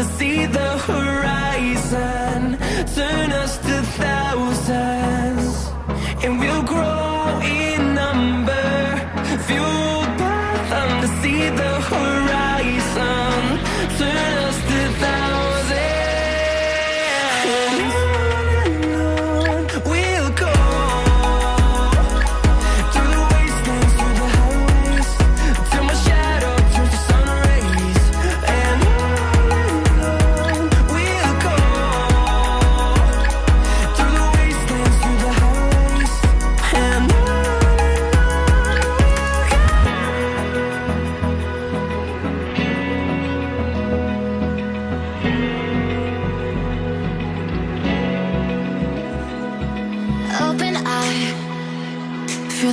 to see the horizon turn us to thousands, and we'll grow in number, fueled by them to see the horizon turn us to thousands. Feel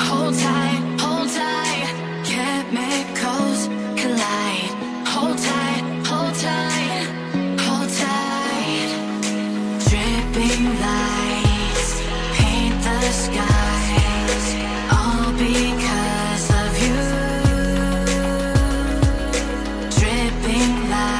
Hold tight, chemicals collide. Hold tight, hold tight. Dripping lights paint the skies, all because of you. Dripping lights.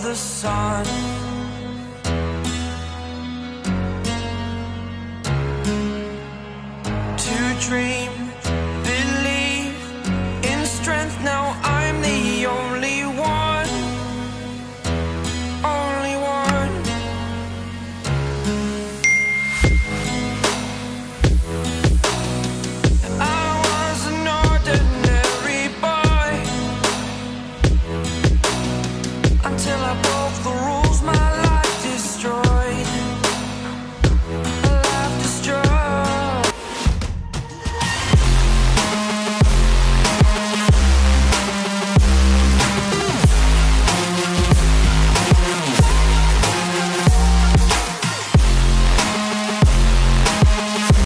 The sun